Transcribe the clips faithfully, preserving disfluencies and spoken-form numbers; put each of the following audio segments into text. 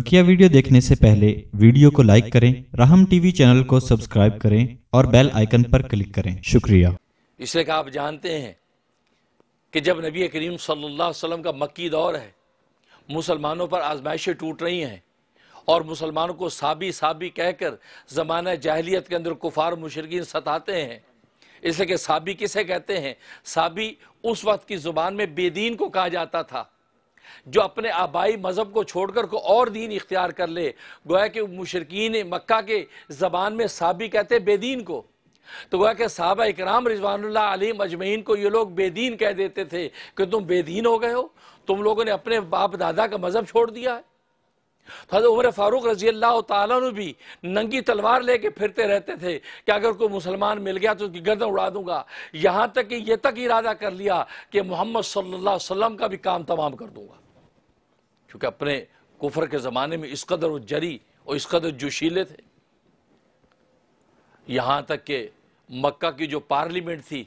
बकिया video देखने से पहले वीडियो को लाइक करें, राम टीवी चैनल को सब्सक्राइब करें और बेल आइकन पर क्लिक करें। शुक्रिया। इसलिए आप जानते हैं कि जब नबी करीम सल्लल्लाहु अलैहि वसल्लम का मक्की दौर है, मुसलमानों पर आजमाइशें टूट रही हैं और मुसलमानों को साबी साबी कहकर ज़माना जाहिलियत के अंदर कुफार मुशरिकीन सताते हैं। इसलिए कि साबी किसे कहते हैं? साबी उस वक्त की ज़ुबान में बेदीन को कहा जाता था जो अपने आबाई मज़हब को छोड़कर को और दीन इख्तियार कर ले। गोया कि मुशरकीन मक्का के ज़बान में साबी कहते बेदीन को, तो गोया कि साहबा इकराम रिजवानुल्लाह अलैहिम अजमईन को ये लोग बेदीन कह देते थे कि तुम बेदीन हो गए हो, तुम लोगों ने अपने बाप दादा का मज़हब छोड़ दिया है। तो हज़रत उमर फारूक रजी अल्लाह तआला अन्हु भी नंगी तलवार लेके फिरते रहते थे कि अगर कोई मुसलमान मिल गया तो उसकी गर्दन उड़ा दूंगा। यहाँ तक कि ये तक इरादा कर लिया कि मोहम्मद सल्लल्लाहु अलैहि वसल्लम का भी काम तमाम कर दूंगा, क्योंकि अपने कुफर के ज़माने में इस कदर जरी और इस कदर जोशीले थे। यहाँ तक कि मक्का की जो पार्लियामेंट थी,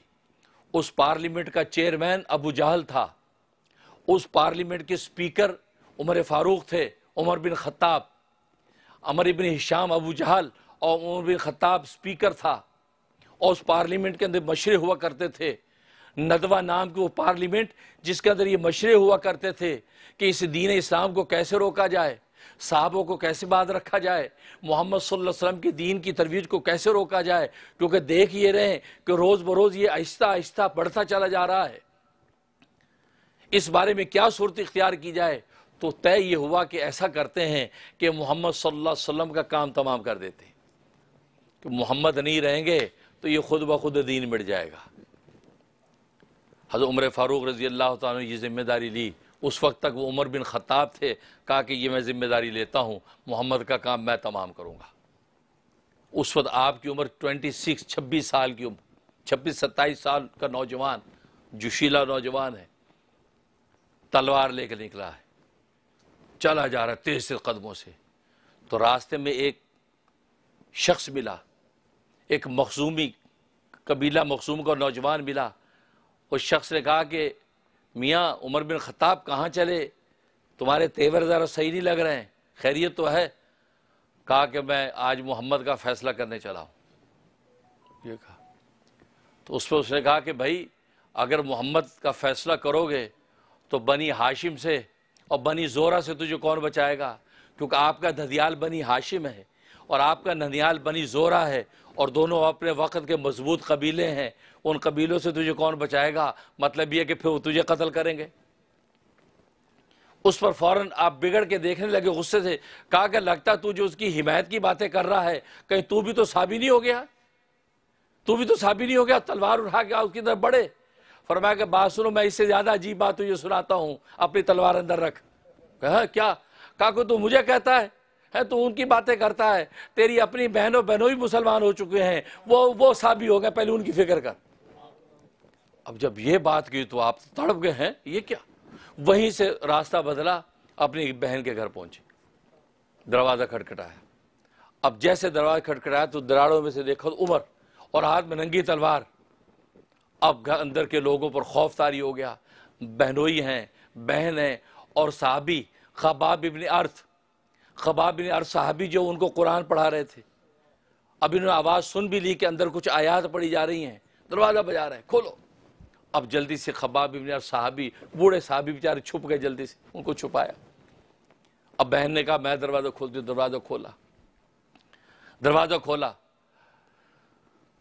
उस पार्लियामेंट का चेयरमैन अबू जाहल था। उस पार्लियामेंट के स्पीकर उमर फारूक थे, Umar bin Khattab, Amr bin Hisham Abu Jahl और उमर बिन खत्ताब स्पीकर था। और उस पार्लियामेंट के अंदर मशरे हुआ करते थे, नदवा नाम की वो पार्लियामेंट जिसके अंदर ये मशरे हुआ करते थे कि इस दीन इस्लाम को कैसे रोका जाए, साहबों को कैसे बात रखा जाए, मोहम्मद सल्लल्लाहु अलैहि वसल्लम के दीन की तरवीज को कैसे रोका जाए। क्योंकि देख ये रहे कि रोज़ बरोज़ ये आहिस्ता आहिस्ता बढ़ता चला जा रहा है। इस बारे में क्या सूरत इख्तियार की जाए? तो तय ये हुआ कि ऐसा करते हैं कि मोहम्मद सल्लल्लाहु अलैहि वसल्लम का काम तमाम कर देते हैं कि मोहम्मद नहीं रहेंगे तो ये खुद ब खुद दीन मिट जाएगा। हज़रत उमर फारूक रजी अल्लाह तआला ने ये जिम्मेदारी ली। उस वक्त तक वो उमर बिन खत्ताब थे। कहा कि ये मैं ज़िम्मेदारी लेता हूँ, मोहम्मद का काम मैं तमाम करूँगा। उस वक्त आपकी उम्र ट्वेंटी सिक्स छब्बीस साल की उम्र, छब्बीस सत्ताईस साल का नौजवान, जोशीला नौजवान है, तलवार लेकर निकला है, चला जा रहा है तेज से कदमों से। तो रास्ते में एक शख्स मिला, एक मखसूमी कबीला मखसूम का नौजवान मिला। उस शख्स ने कहा कि मियाँ उमर बिन खत्ताब कहाँ चले, तुम्हारे तेवर ज़रा सही नहीं लग रहे हैं, खैरियत तो है? कहा कि मैं आज मोहम्मद का फ़ैसला करने चला हूँ, ये कहा। तो उस पर उसने कहा कि भाई अगर मोहम्मद का फ़ैसला करोगे तो बनी हाशिम से और बनी जोरा से तुझे कौन बचाएगा, क्योंकि आपका धनियाल बनी हाशिम है और आपका ननियाल बनी जोरा है और दोनों अपने वक्त के मजबूत कबीले हैं। उन कबीलों से तुझे कौन बचाएगा, मतलब यह कि फिर वो तुझे कत्ल करेंगे। उस पर फौरन आप बिगड़ के देखने लगे गुस्से से। कहा कि लगता तू जो उसकी हिमायत की बातें कर रहा है, कहीं तू भी तो साबी नहीं हो गया, तू भी तो साबी नहीं हो गया। तलवार उठा के उसकी तरफ बढ़े। फरमाया कि बात सुनो, मैं इससे ज़्यादा अजीब बात तुझे सुनाता हूँ, अपनी तलवार अंदर रख। कहा क्या? कहा को तू मुझे कहता है, है तू उनकी बातें करता है, तेरी अपनी बहनों बहनों भी मुसलमान हो चुके हैं, वो वो साबी हो गए, पहले उनकी फ़िक्र कर। अब जब ये बात की तो आप तड़प गए हैं, ये क्या? वहीं से रास्ता बदला, अपनी बहन के घर पहुँचे, दरवाज़ा खटखटाया। अब जैसे दरवाज़ा खटखटाया तो दराड़ों में से देखा उमर और हाथ में नंगी तलवार। अब घर अंदर के लोगों पर खौफ तारी हो गया। बहनोई हैं, बहन हैं और साहबी खबाब इब्न अरत्त, खबाब इब्न अरत्त साहबी जो उनको कुरान पढ़ा रहे थे। अब इन्होंने आवाज़ सुन भी ली कि अंदर कुछ आयात पढ़ी जा रही हैं, दरवाज़ा बजा रहे हैं, खोलो। अब जल्दी से खबाब इब्न अरत्त साहबी, बूढ़े साहबी बेचारे छुप गए, जल्दी से उनको छुपाया। अब बहन ने कहा मैं दरवाज़ा खोलती हूँ। दरवाज़ा खोला, दरवाज़ा खोला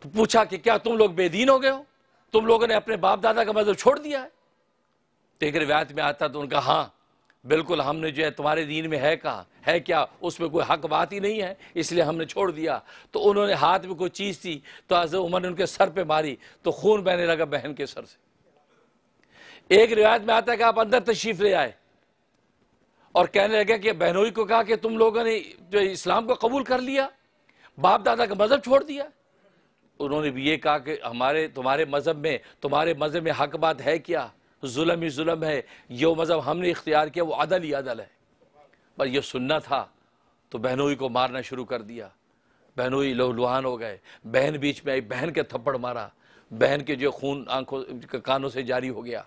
तो पूछा कि क्या तुम लोग बेदीन हो गए हो, तुम लोगों ने अपने बाप दादा का मजहब छोड़ दिया है? तो एक रिवायत में आता तो उनका हाँ बिल्कुल, हमने जो है तुम्हारे दीन में है कहाँ, है क्या, उसमें कोई हक बात ही नहीं है, इसलिए हमने छोड़ दिया। तो उन्होंने हाथ में कोई चीज़ थी तो हज़रत उमर ने उनके सर पे मारी तो खून बहने लगा बहन के सर से। एक रिवायत में आता है कि आप अंदर तशरीफ ले आए और कहने लगे कि बहनोई को कहा कि तुम लोगों ने जो इस्लाम को कबूल कर लिया, बाप दादा का मजहब छोड़ दिया। उन्होंने भी ये कहा कि हमारे तुम्हारे मज़हब में तुम्हारे मज़हब में हक बात है क्या, जुल्म ही जुल्म है, ये मज़हब हमने इख्तियार किया वो अदल ही अदल है। पर यह सुनना था तो बहनोई को मारना शुरू कर दिया। बहनोई लहूलुहान हो गए, बहन बीच में आई, बहन के थप्पड़ मारा, बहन के जो खून आंखों कानों से जारी हो गया।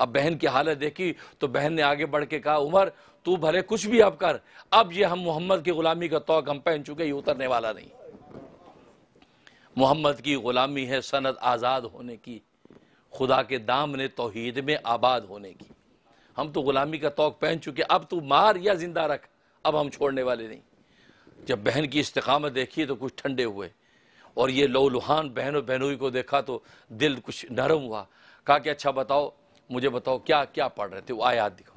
अब बहन की हालत देखी तो बहन ने आगे बढ़ के कहा, उमर तू भले कुछ भी अब कर, अब ये हम मोहम्मद की गुलामी का तौक हम पहन चुके, ये उतरने वाला नहीं। मोहम्मद की गुलामी है सनत आज़ाद होने की, खुदा के दाम ने तौहीद में आबाद होने की। हम तो गुलामी का तौक पहन चुके, अब तू मार या जिंदा रख, अब हम छोड़ने वाले नहीं। जब बहन की इस्तेकामत देखी तो कुछ ठंडे हुए और ये लहूलुहान बहनों बहनोई को देखा तो दिल कुछ नरम हुआ। कहा कि अच्छा बताओ, मुझे बताओ क्या क्या पढ़ रहे थे, वो आयात दिखाओ।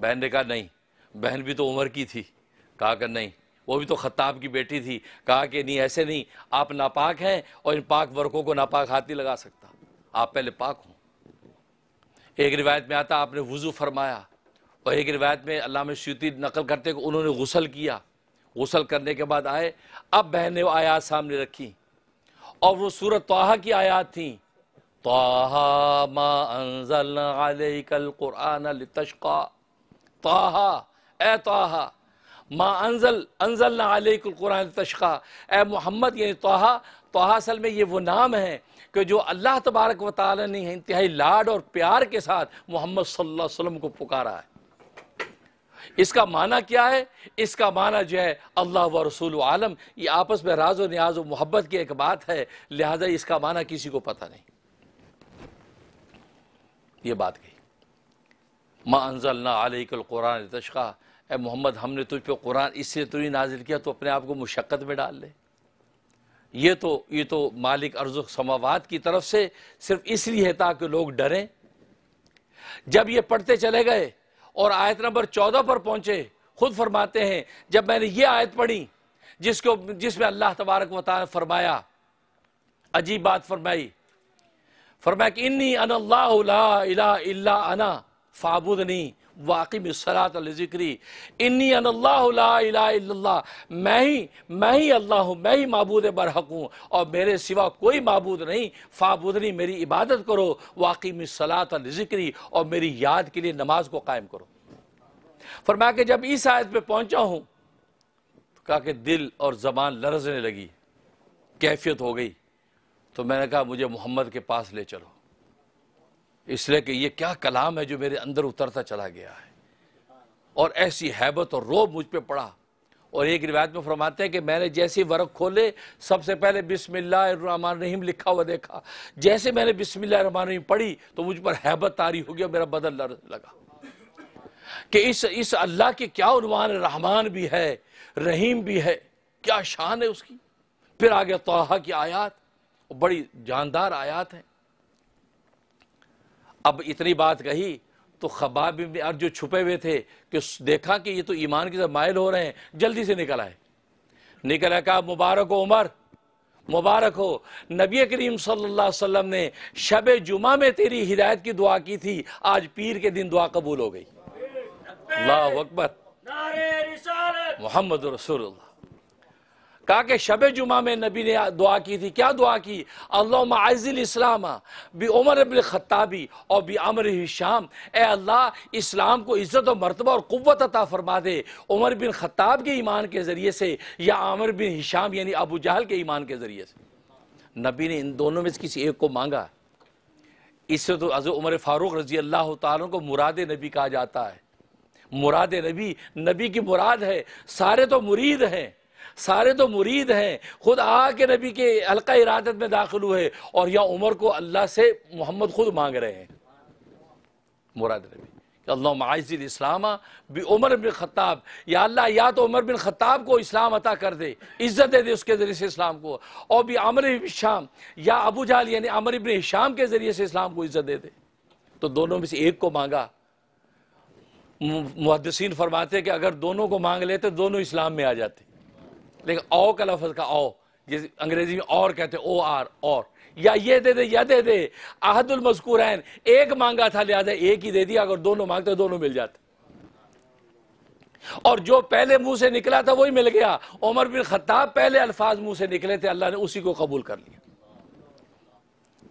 बहन ने कहा नहीं, बहन भी तो उमर की थी। कहा कि नहीं, वो भी तो खत्ताब की बेटी थी। कहा कि नहीं ऐसे नहीं, आप नापाक हैं और इन पाक वर्कों को नापाक हाथ नहीं लगा सकता, आप पहले पाक हों। एक रिवायत में आता आपने वुज़ू फरमाया और एक रिवायत में अल्लामा स्यूती नकल करते कि उन्होंने गुसल किया, गुसल करने के बाद आए। अब बहन ने वो आयात सामने रखी और वो सूरत ताहा की आयात थी। ताहा मा अंज़लना अलैकल कुरान लितश्का, ताहा ए ताहा मा अंजल अंजलना अलैकल कुरान लितश्का, ए मोहम्मद यानी ताहा। ताहा असल में ये वो नाम है कि जो अल्लाह तबारक व तआला ने इंतहाई लाड और प्यार के साथ मोहम्मद सल्लल्लाहु अलैहि वसल्लम को पुकारा है। इसका माना क्या है? इसका माना जो है अल्लाह व रसूल आलम, ये आपस में राज और न्याज और मोहब्बत की एक बात है, लिहाजा इसका माना किसी को पता नहीं। ये बात कही, मा अंज़लना अलैकल कुरान लितश्का, ए मोहम्मद हमने तुझ पे कुरान इससे तो नहीं नाजिल किया तो अपने आप को मुशक्क़त में डाल ले। ये तो ये तो मालिक अर्ज़ समावात की तरफ से सिर्फ इसलिए है ताकि लोग डरें। जब ये पढ़ते चले गए और आयत नंबर चौदह पर पहुंचे, खुद फरमाते हैं जब मैंने ये आयत पढ़ी जिसको जिसमें अल्लाह तबारक व तआला फरमाया, अजीब बात फरमाई। फरमाया कि इन्नी अन अल्लाहु ला इलाहा इल्ला अना फाबुदनी वाक़िमिस्सलात लिज़िक्री, इन्नी अन अल्लाहु ला इलाहा इल्लल्लाह, मैं ही मैं ही अल्लाह हूँ, मैं ही माबूद बरहक हूँ और मेरे सिवा कोई माबूद नहीं। फाबुदनी मेरी इबादत करो, वाक़िमिस्सलात लिज़िक्री और मेरी याद के लिए नमाज को कायम करो। फरमाया कि जब इस आयत पे पहुँचा हूँ तो कहा कि दिल और ज़बान लरजने लगी, कैफियत हो गई। तो मैंने कहा मुझे मोहम्मद के पास ले चलो, इसलिए कि ये क्या कलाम है जो मेरे अंदर उतरता चला गया है और ऐसी हैबत और रोब मुझ पे पड़ा। और एक रिवायत में फरमाते हैं कि मैंने जैसे वर्क खोले सबसे पहले बिस्मिल्लाह रहमान रहीम लिखा हुआ देखा। जैसे मैंने बिस्मिल्लाह रहमान रहीम पढ़ी तो मुझ पर हैबत तारी हो गई और मेरा बदन लड़ने लगा कि इस इस अल्लाह के क्या उनवान, रहमान भी है रहीम भी है, क्या शान है उसकी। फिर आ गया ताहा की आयात, बड़ी जानदार आयात है। अब इतनी बात कही तो खबाब इब्न अरत्त जो छुपे हुए थे कि देखा कि ये तो ईमान की तरफ माइल हो रहे हैं, जल्दी से निकल आए। निकल आए, कहा मुबारक हो उमर, मुबारक हो, नबी करीम सल्लल्लाहु अलैहि वसल्लम ने शब जुमा में तेरी हिदायत की दुआ की थी, आज पीर के दिन दुआ कबूल हो गई। अल्लाहु अकबर, मोहम्मद रसूलुल्लाह। कहा कि शब जुमा में नबी ने दुआ की थी, क्या दुआ की? अल्लाहुम्मा अज़्ज़िल इस्लाम बि उमर बिन खत्ताबी और बि अम्र बिन हिशाम, ए अल्लाह इस्लाम को इज़्ज़त और मर्तबा और कुव्वत अता फरमा दे उमर बिन खत्ताब के ईमान के ज़रिए से या अम्र बिन हिशाम यानी अबू जाहल के ईमान के ज़रिए से। नबी ने इन दोनों में किसी एक को मांगा। इससे तो हज़रत उमर फारूक रजी अल्लाह तआला को मुराद नबी कहा जाता है। मुराद नबी, नबी की मुराद है, सारे तो मुरीद हैं, सारे तो मुरीद हैं, खुद आके नबी के हल्का इरादत में दाखिल हुए और या उमर को अल्लाह से मोहम्मद खुद मांग रहे हैं। मुराद नबी अल्लाहुम्मा अज़्ज़िल इस्लाम बि उमर बिन खत्ताब, या अल्लाह या तो उमर बिन खत्ताब को इस्लाम अता कर दे, इज़्ज़त दे दे उसके ज़रिए से इस्लाम को, और बि अम्र बिन हिशाम या अबू जाहल यानी अम्र बिन हिशाम के ज़रिए से इस्लाम को इज़्ज़त दे दे। तो दोनों में से एक को मांगा। मुहद्दिसीन फरमाते हैं कि अगर दोनों को मांग लेते दोनों इस्लाम में आ जाते, लेकिन औ का लफ्ज़ का औ जैसे अंग्रेजी में और कहते ओ आर, और या ये दे दे या दे दे, अहदुल मज़कूरैन, एक मांगा था लिहाजा एक ही दे दिया, अगर दोनों मांगते दोनों मिल जाते। और जो पहले मुंह से निकला था वही मिल गया। उमर बिन खत्ताब पहले अल्फाज मुंह से निकले थे, अल्लाह ने उसी को कबूल कर लिया।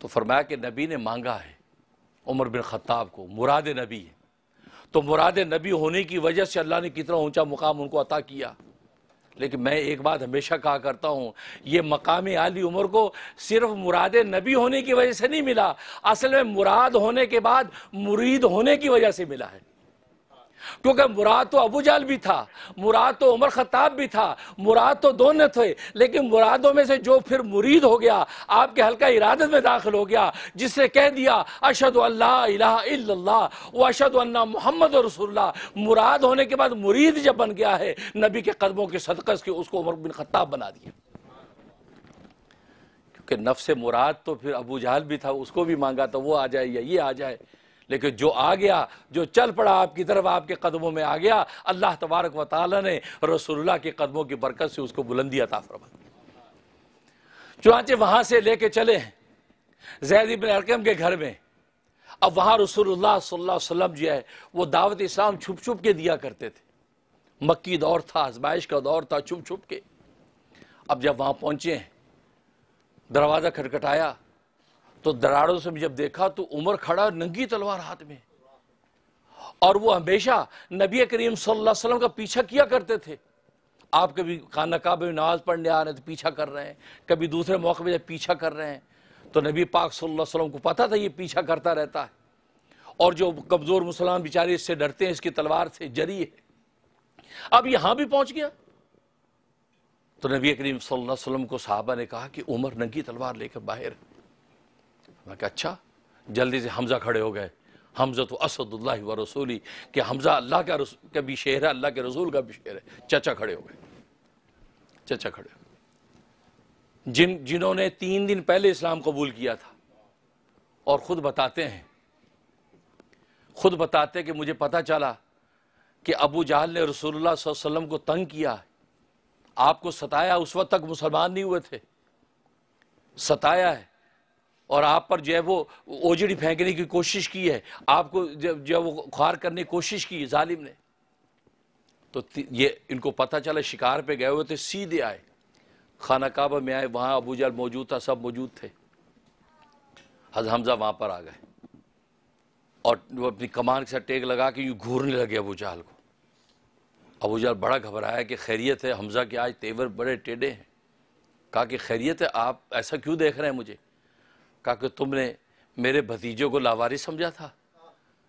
तो फरमाया कि नबी ने मांगा है उमर बिन खत्ताब को, मुराद नबी है, तो मुराद नबी होने की वजह से अल्लाह ने कितना ऊंचा मुकाम उनको अता किया। लेकिन मैं एक बात हमेशा कहा करता हूँ, ये मकामी आली उमर को सिर्फ मुराद नबी होने की वजह से नहीं मिला, असल में मुराद होने के बाद मुरीद होने की वजह से मिला है। क्योंकि मुराद तो अबू जाहल भी था, मुराद तो उमर खत्ताब भी था, मुराद तो दोनों थे, लेकिन मुरादों में से जो फिर मुरीद हो गया, आपके हल्का इरादत में दाखिल हो गया, जिससे कह दिया अशहदु अल्ला इलाहा इल्लल्लाह व अशहदु अन्ना मोहम्मद रसूलुल्लाह। मुराद होने के बाद मुरीद जब बन गया है, नबी के कदमों के सदक़े से उसको उमर बिन खत्ताब बना दिया। क्योंकि नफ्स मुराद तो फिर अबू जाहल भी था, उसको भी मांगा था वो आ जाए या ये आ जाए, लेकिन जो आ गया, जो चल पड़ा आपकी तरफ, आपके कदमों में आ गया, अल्लाह तबारक व तआला ने रसूलुल्लाह के कदमों की बरकत से उसको बुलंदी अता फरमाई। चुनांचे वहाँ से लेके चले ज़ैद इब्न अरकम के घर में। अब वहाँ रसूलुल्लाह सल्लल्लाहु अलैहि वसल्लम जो है वो दावत इस्लाम छुप छुप के दिया करते थे। मक्की दौर था, आजमाइश का दौर था, छुप छुप के। अब जब वहाँ पहुँचे हैं, दरवाज़ा खटखटाया तो दराड़ों से भी जब देखा तो उमर खड़ा, नंगी तलवार हाथ में, और वो हमेशा नबी करीम सल्लल्लाहु अलैहि वसल्लम का पीछा किया करते थे। आप कभी खाना काबे में नमाज पढ़ने आ रहे हैं तो पीछा कर रहे हैं, कभी दूसरे मौके पर जब पीछा कर रहे हैं तो नबी पाक सल्लल्लाहु अलैहि वसल्लम को पता था ये पीछा करता रहता है, और जो कमज़ोर मुसलमान बेचारे इससे डरते हैं, इसकी तलवार से जरी है। अब यहाँ भी पहुँच गया तो नबी करीम सल्लल्लाहु अलैहि वसल्लम को सहाबा ने कहा कि उमर नंगी तलवार लेकर बाहर। मैं कहा अच्छा। जल्दी से हमजा खड़े हो गए। हमजा तो असदुल्लाह व रसूली, कि हमजा अल्लाह का का भी शेर है, अल्लाह के रसूल का भी शेर है। चचा खड़े हो गए, चचा खड़े हो गए, जिन जिन्होंने तीन दिन पहले इस्लाम कबूल किया था, और ख़ुद बताते हैं, खुद बताते कि मुझे पता चला कि अबू जाहल ने रसूलुल्लाह सल्लल्लाहु अलैहि वसल्लम को तंग किया, आपको सताया। उस वक्त तक मुसलमान नहीं हुए थे, सताया है, और आप पर जो है वो ओजड़ी फेंकने की कोशिश की है, आपको जब जो है वो ख्वार करने की कोशिश की जालिम ने। तो ये इनको पता चला, शिकार पे गए हुए थे, सीधे आए खाना काबा में आए। वहाँ अबू जाहल मौजूद था, सब मौजूद थे। हज़रत हमजा वहाँ पर आ गए और वो अपनी कमान के साथ टेक लगा के यूँ घूरने लगे अबू जाहल को। अबू जाहल बड़ा घबराया कि खैरियत है? हमजा के आज तेवर बड़े टेढ़े हैं। कहा कि खैरियत है? आप ऐसा क्यों देख रहे हैं मुझे? कहा कि तुमने मेरे भतीजे को लावारिस समझा था,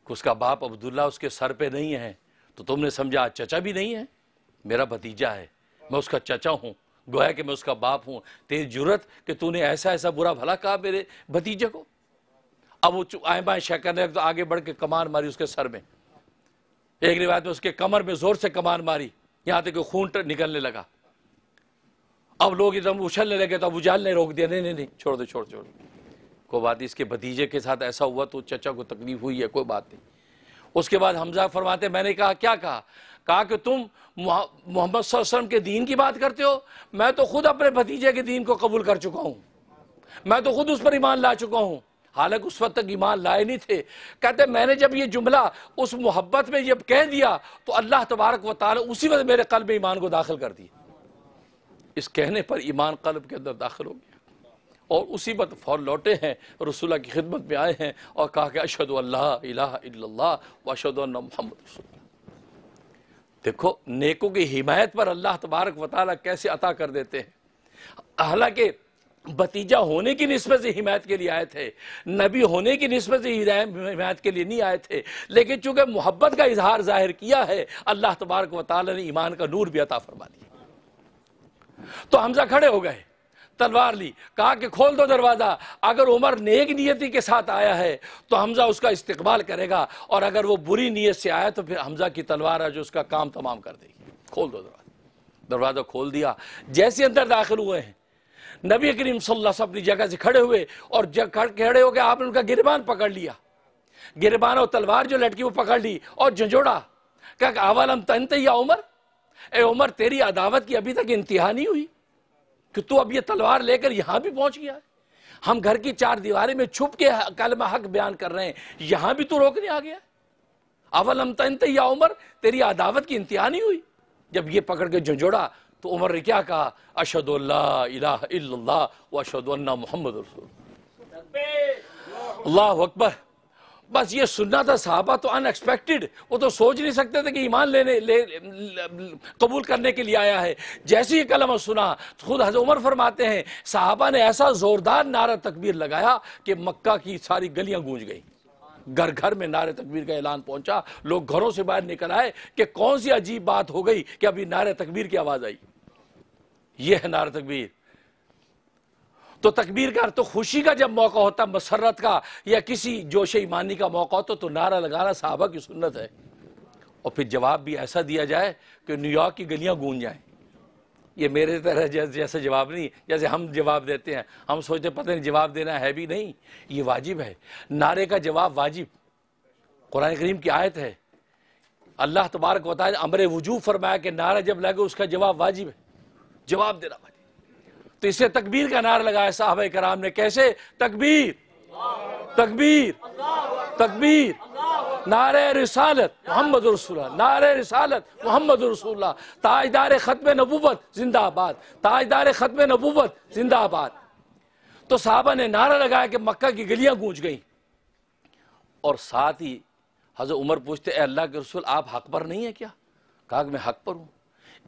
कि उसका बाप अब्दुल्ला उसके सर पे नहीं है, तो तुमने समझा चचा भी नहीं है, मेरा भतीजा है, मैं उसका चचा हूँ, गोया कि मैं उसका बाप हूँ। तेरी जुर्रत कि तूने ऐसा ऐसा बुरा भला कहा मेरे भतीजे को। अब वो आए बाएँ शक करने लगे तो आगे बढ़ के कमान मारी उसके सर में, एक रिवायत में उसके कमर में ज़ोर से कमान मारी, यहाँ तक कि खून निकलने लगा। अब लोग एकदम उछलने लगे तो अबू जाहल ने रोक दिया, नहीं नहीं नहीं, छोड़ दो छोड़ छोड़ कोई बात नहीं, इसके भतीजे के साथ ऐसा हुआ तो चचा को तकलीफ हुई है, कोई बात नहीं। उसके बाद हमजा फरमाते, मैंने कहा क्या कहा? कहा कि तुम मोहम्मद सल्लल्लाहु अलैहि वसल्लम के दीन की बात करते हो, मैं तो खुद अपने भतीजे के दीन को कबूल कर चुका हूँ, मैं तो खुद उस पर ईमान ला चुका हूँ। हालांकि उस वक्त तक ईमान लाए नहीं थे। कहते मैंने जब ये जुमला उस मोहब्बत में जब कह दिया तो अल्लाह तबारक व तआला उसी वक्त मेरे कल्ब में ईमान को दाखिल कर दिया। इस कहने पर ईमान कल्ब के अंदर दाखिल हो गया, और उसी वक्त फौर लौटे हैं, रसूलुल्लाह की खिदमत में आए हैं और कहा कि अशहदु अल्ला इलाहा इल्लल्लाह व अशहदु अन्ना मुहम्मद रसूलुल्लाह। देखो, नेकों की हिमायत पर अल्लाह तबारक व तआला कैसे अता कर देते हैं। हालांकि भतीजा होने की निस्बत से हिमायत के लिए आए थे, नबी होने की निस्बत से हिमायत के लिए नहीं आए थे, लेकिन चूँकि मोहब्बत का इजहार जाहिर किया है, अल्लाह तबारक व तआला ने ईमान का नूर भी अता फरमा दिया। तो हमजा खड़े हो गए, तलवार ली, कहा कि खोल दो दरवाज़ा। अगर उमर नेक नियति के साथ आया है तो हमजा उसका इस्तकबाल करेगा, और अगर वो बुरी नीयत से आया तो फिर हमजा की तलवार है जो उसका काम तमाम कर देगी। खोल दो दरवाज़ा। दरवाज़ा खोल दिया। जैसे अंदर दाखिल हुए हैं, नबी करीम सल्लल्लाहु अलैहि वसल्लम अपनी जगह से खड़े हुए, और जब खड़े होकर आपने उनका गिरबान पकड़ लिया, गिरबान और तलवार जो लटकी वो पकड़ ली और झंझोड़ा। क्या अवलम तंते या उमर, ए उमर तेरी अदावत की अभी तक इंतहा नहीं हुई कि तू अब ये तलवार लेकर यहाँ भी पहुँच गया है? हम घर की चार दीवारी में छुप के कलमा हक बयान कर रहे हैं, यहाँ भी तू रोकने आ गया। अवलम तंते या उमर, तेरी अदावत की इंतहा नहीं हुई? जब ये पकड़ के झंझोड़ा तो उमर ने क्या कहा? अशहदु अल्ला इलाहा इल्लल्लाह व अशहदु अन्ना मुहम्मद रसूलुल्लाह। अल्लाहु अकबर। बस ये सुनना था। सहाबा तो अनएक्सपेक्टेड, वो तो सोच नहीं सकते थे कि ईमान लेने ले, ले कबूल करने के लिए आया है। जैसे ही कलमा सुना तो खुद हज़रत उमर फरमाते हैं सहाबा ने ऐसा ज़ोरदार नारा तकबीर लगाया कि मक्का की सारी गलियां गूंज गई। घर घर में नारे तकबीर का ऐलान पहुंचा, लोग घरों से बाहर निकल आए कि कौन सी अजीब बात हो गई कि अभी नारे तकबीर की आवाज़ आई। यह है नारे तकबीर। तो तकबीर का तो खुशी का जब मौका होता, मसरत का या किसी जोश ईमानी का मौका होता तो नारा लगाना सहाबा की सुन्नत है। और फिर जवाब भी ऐसा दिया जाए कि न्यूयॉर्क की गलियां गूंज जाएं। ये मेरे तरह जैसा जवाब नहीं, जैसे हम जवाब देते हैं, हम सोचते पता नहीं जवाब देना है भी नहीं, ये वाजिब है। नारे का जवाब वाजिब, कुरान करीम की आयत है। अल्लाह तबारक व तआला अम्र वजूब फरमाया कि नारा जब लगे उसका जवाब वाजिब है, जवाब देना वाजिब। तो इससे तकबीर का नारा लगाया साहबा कराम ने। कैसे? तकबीर तकबीर तकबीर, नारे रिसालत मोहम्मद रसूलुल्लाह, नारे रिसालत मोहम्मद रसूलुल्लाह, ताजदार खत्म नबूवत जिंदाबाद, ताजदार खत्म नबूवत जिंदाबाद। तो साहबा ने नारा लगाया कि मक्का की गलियां गूंज गई। और साथ ही हजरत उमर पूछते ए अल्लाह के रसूल आप हक पर नहीं है क्या? कहा कि मैं हक पर हूँ।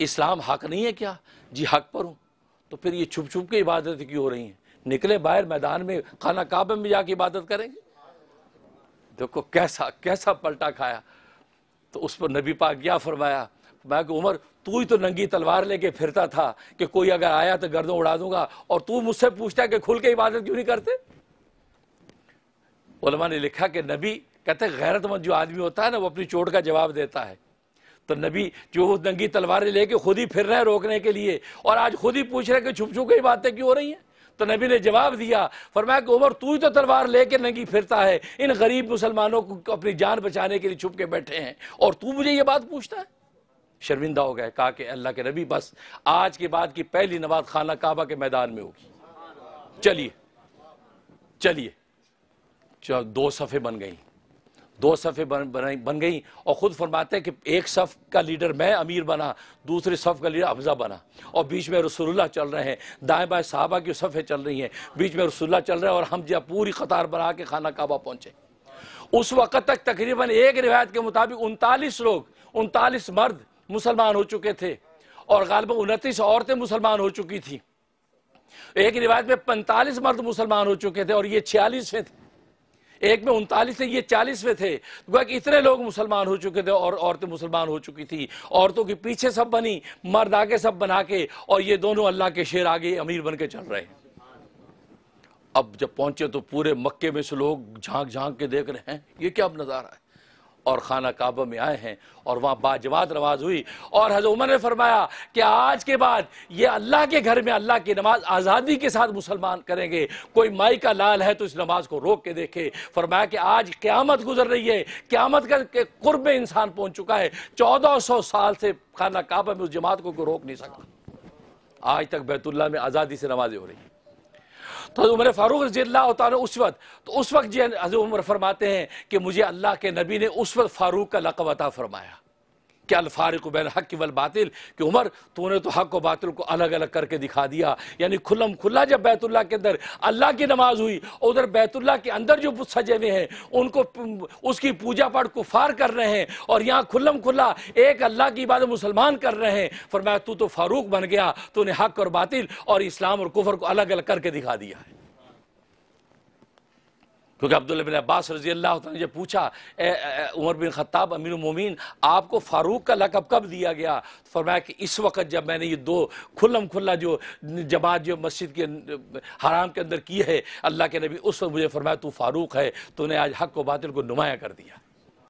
इस्लाम हक नहीं है क्या? जी हक पर हूँ। तो फिर ये छुप छुप के इबादत क्यों हो रही है? निकले बाहर मैदान में, खाना काबा में जाके इबादत करेंगे। देखो कैसा कैसा पलटा खाया। तो उस पर नबी पाक क्या फरमाया? मैं कि उमर तू ही तो नंगी तलवार लेके फिरता था कि कोई अगर आया तो गर्दन उड़ा दूंगा, और तू मुझसे पूछता है कि खुल के इबादत क्यों नहीं करते। उलमा ने लिखा कि नबी कहते गैरतमंद जो आदमी होता है ना वो अपनी चोट का जवाब देता है। तो नबी जो वो नंगी तलवारें लेके खुद ही फिर रहे हैं रोकने के लिए, और आज खुद ही पूछ रहे कि छुप छुप के बातें क्यों हो रही हैं। तो नबी ने जवाब दिया, फरमाया कि उमर तू ही तो तलवार लेके नंगी फिरता है, इन गरीब मुसलमानों को अपनी जान बचाने के लिए छुप के बैठे हैं, और तू मुझे ये बात पूछता है। शर्मिंदा हो गए। कहा कि अल्लाह के नबी बस आज के बाद की पहली नमाज खाना काबा के मैदान में होगी। चलिए चलिए चलो, दो सफ़े बन गई, दो सफ़े बन बन गई। और ख़ुद फरमाते हैं कि एक सफ़ का लीडर मैं अमीर बना, दूसरे सफ़ का लीडर हमजा बना, और बीच में रसूलुल्लाह चल रहे हैं। दाएँ बाएँ सहाबा की सफ़े चल रही हैं, बीच में रसूलुल्लाह चल रहे हैं, और हम जब पूरी क़तार बना के खाना काबा पहुँचे। उस वक़्त तक तकरीबन एक रिवायत के मुताबिक उनतालीस लोग, उनतालीस मर्द मुसलमान हो चुके थे, और ग़ालिबन उनतीस औरतें मुसलमान हो चुकी थी। एक रिवायत में पैंतालीस मर्द मुसलमान हो चुके थे और ये छियालीसवें थे, एक में उनतालीस थे, ये चालीसवें थे। तो इतने लोग मुसलमान हो चुके थे और औरतें मुसलमान हो चुकी थी। औरतों के पीछे सब बनी, मर्द आगे सब बना के, और ये दोनों अल्लाह के शेर आगे अमीर बन के चल रहे हैं। अब जब पहुंचे तो पूरे मक्के में से लोग झांक झांक के देख रहे हैं ये क्या अब नज़ारा है। और खाना काबा में आए हैं और वहाँ बाजवात नमाज हुई। और हज़रत उमर ने फरमाया कि आज के बाद ये अल्लाह के घर में अल्लाह की नमाज आज़ादी के साथ मुसलमान करेंगे। कोई माई का लाल है तो इस नमाज को रोक के देखे। फरमाया कि आज क़यामत गुजर रही है, क़यामत के कुर्ब में इंसान पहुँच चुका है। चौदह सौ साल से खाना काबा में उस जमात को कोई रोक नहीं सका। आज तक बैतुल्ला में आज़ादी से नमाजें हो रही हैं। तो उमर फारूक रज़ियल्लाहु ताला उस वक्त तो उस वक्त जो हज़रत उमर फरमाते हैं कि मुझे अल्लाह के नबी ने उस वक्त फारूक का लक़ब अता फरमाया कि अल-फारिक बैन हक़ वल बातिल, कि उमर तूने तो हक़ और बातिल को अलग अलग करके दिखा दिया। यानी खुल्लम खुल्ला जब बैतुल्लाह के अंदर अल्लाह की नमाज हुई, उधर बैतुल्लाह के अंदर जो सजे हुए हैं उनको उसकी पूजा पाठ कुफार कर रहे हैं, और यहाँ खुल्लम खुल्ला एक अल्लाह की इबादत मुसलमान कर रहे हैं। फरमाया तू तो फारूक बन गया, तूने हक़ और बातिल और इस्लाम और कुफर को अलग अलग करके दिखा दिया है। क्योंकि अब्दुल्ला बिन अब्बास रजी अल्लाह तआला ने जब पूछा ए, ए, उमर बिन खत्ताब अमीरुल मोमिनीन आपको फारूक का लक़ब कब दिया गया? तो फरमाया कि इस वक्त जब मैंने ये दो खुल्लम खुल्ला जो जमात जो मस्जिद के हराम के अंदर की है, अल्लाह के नबी उस वक्त मुझे फरमाया तू फारूक है, तूने आज हक़ व बातिल को नुमाया कर दिया।